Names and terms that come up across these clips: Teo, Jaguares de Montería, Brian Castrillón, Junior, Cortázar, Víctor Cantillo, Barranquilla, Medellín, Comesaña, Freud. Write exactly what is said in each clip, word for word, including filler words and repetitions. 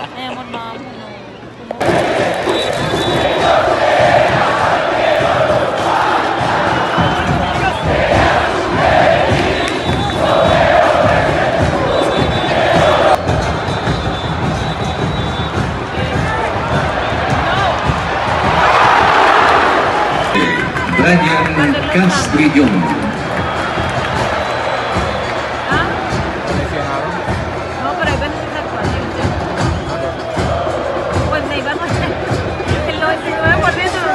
Mi amor, mamá, Brian Castrillón. ¿Ah? No, pero ahí van a estar cuatro. Pues ahí van a estar el noventa y nueve por ciento de los al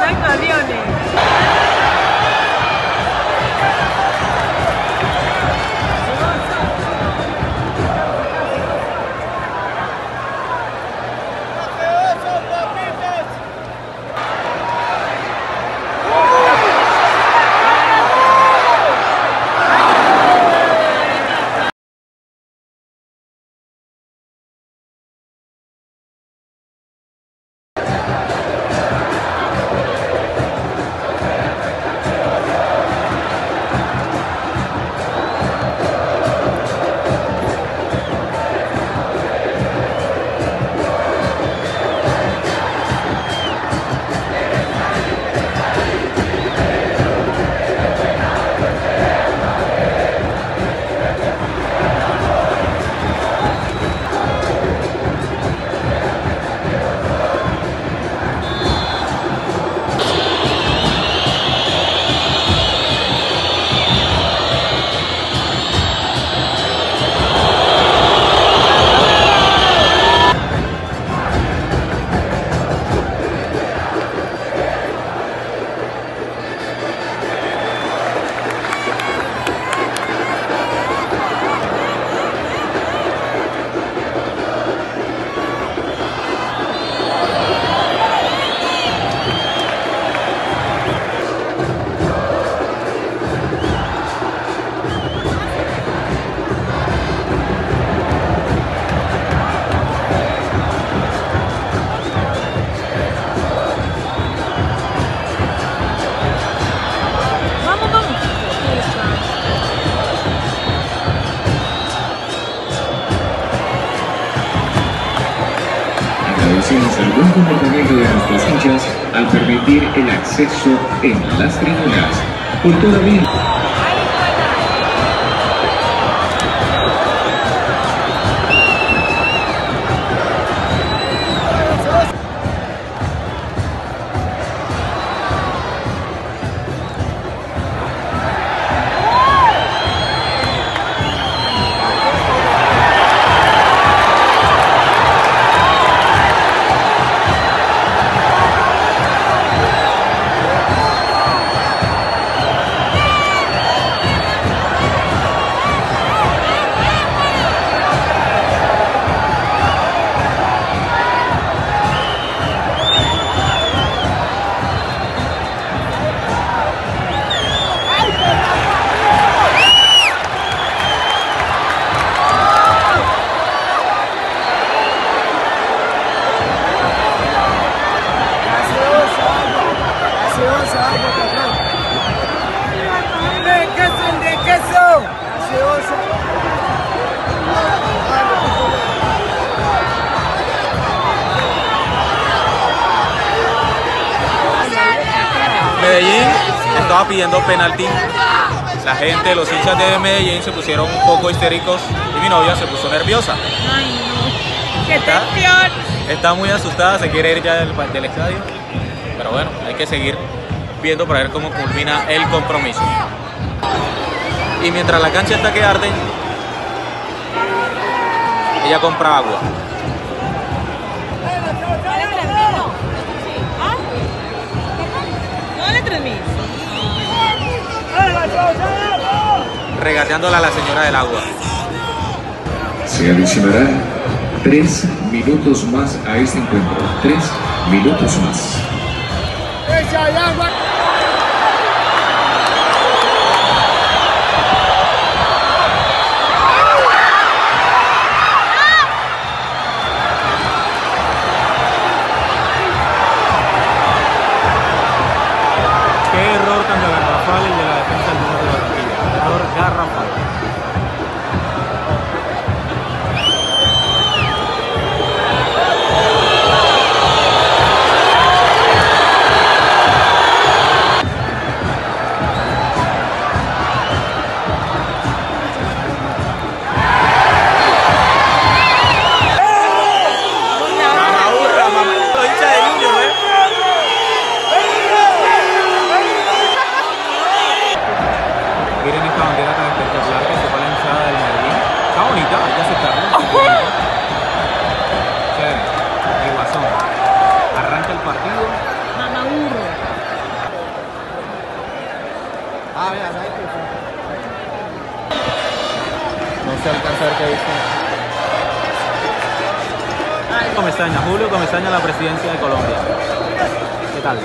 buen comportamiento de nuestros hinchas al permitir el acceso en las tribunas. Por todavía... Medellín estaba pidiendo penalti, la gente, los hinchas de Medellín se pusieron un poco histéricos y mi novia se puso nerviosa. Ay, no, qué tensión. Está muy asustada, se quiere ir ya del, del estadio, pero bueno, hay que seguir viendo para ver cómo culmina el compromiso. Y mientras la cancha está que arde, ella compra agua. Regateándola a la señora del agua. Se adicionará tres minutos más a este encuentro. Tres minutos más. ¡Echa el agua! Garrafal. se alcanza a ver qué dice. Comesaña, Julio Comesaña, la presidencia de Colombia. ¿Qué tal?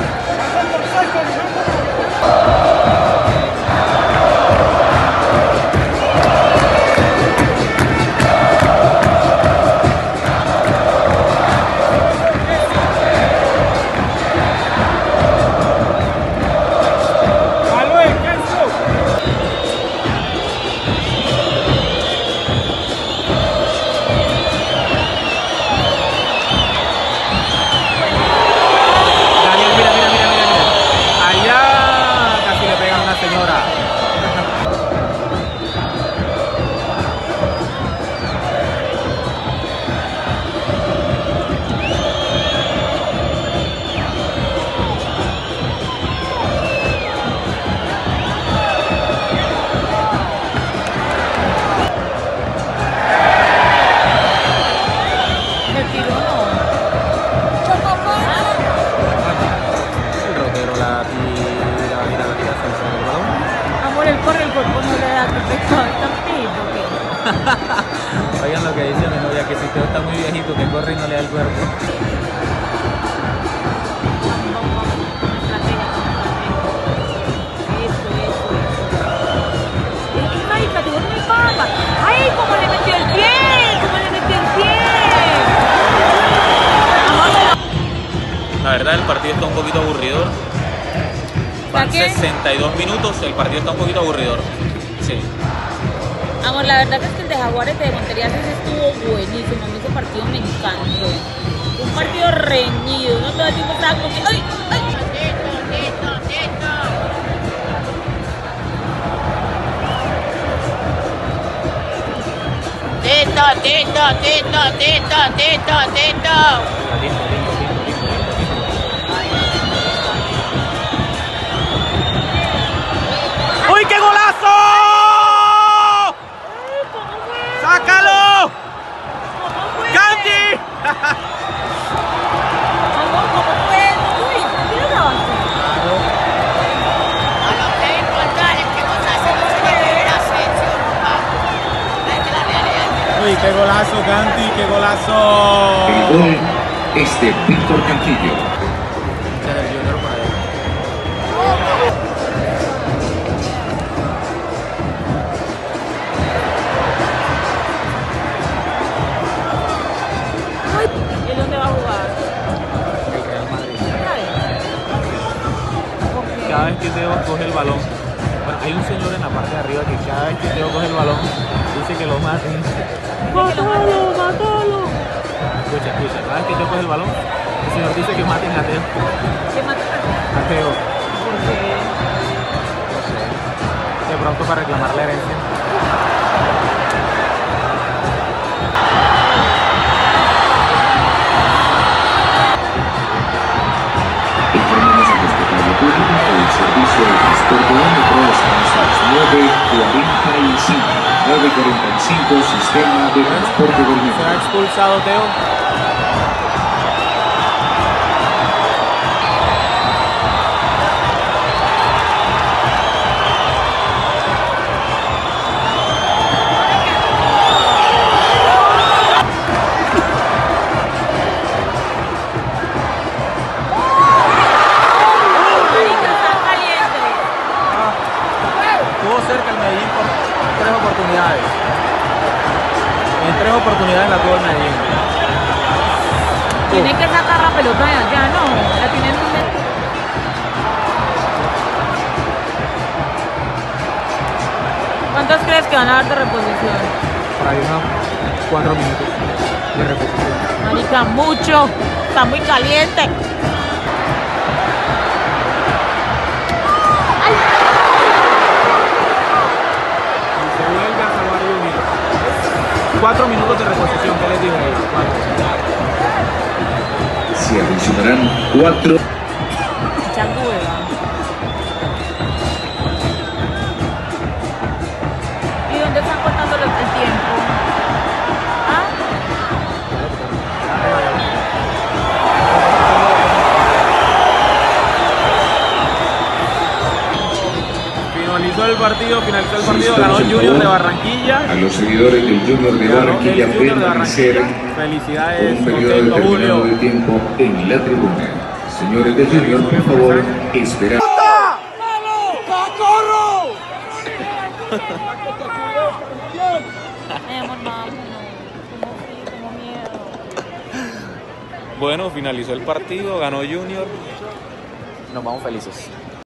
Oigan lo que dice mi novia, que si Teo está muy viejito, que corre y no le da el cuerpo. ¡Ay, cómo le metió el pie! ¡Cómo le metió el pie! La verdad, el partido está un poquito aburridor. Van sesenta y dos minutos, el partido está un poquito aburridor. Sí. Amor, la verdad es que el de Jaguares de Montería estuvo buenísimo. A mí ese partido me encantó. Un partido reñido. Uno todo el tiempo estaba como que... ¡Ay! ¡Ay! ¡Neto, neto, neto! ¡Neto, neto, neto, neto, neto, neto! ¡Uy, qué golazo! ¡Sácalo! ¡Canti! ¿Cómo, cómo fue? ¡Uy! ¿Qué no? No lo que importar es que vos haces lo que deberás hecho, papá. Es que la realidad. ¡Uy, qué golazo, Canti! ¡Qué golazo! El gol es de Víctor Cantillo. Cada vez que Teo coge el balón, bueno, hay un señor en la parte de arriba que cada vez que Teo coge el balón dice que lo maten. ¡Mátalo, mátalo! Escucha, escucha, cada vez que Teo coge el balón, el señor dice que maten a Teo. ¿Qué maten a Teo? ¿Por qué? No sé. De pronto para reclamar la herencia. nueve cuarenta y cinco, sistema de transporte del mismo. ¿Será expulsado Teo? Tres oportunidades la tuvo el Medellín. Tienen que sacar la pelota de allá, no, la tienen donde... ¿Cuántos crees que van a dar de reposición? Por ahí unos cuatro minutos de reposición. Marica, mucho, está muy caliente. Cuatro minutos de reposición, ¿qué les digo? Si sí, adicionarán cuatro. Echando hueva. ¿Y dónde están cortando el tiempo? ¿Ah? Finalizó el partido, finalizó el partido, ganó el Junior de Barranquilla. A los seguidores del Junior de Barranquilla, felicidades, un periodo determinado de tiempo en la tribuna. Señores del Junior, por favor, esperar. Bueno, finalizó el partido, ganó Junior. Nos vamos felices.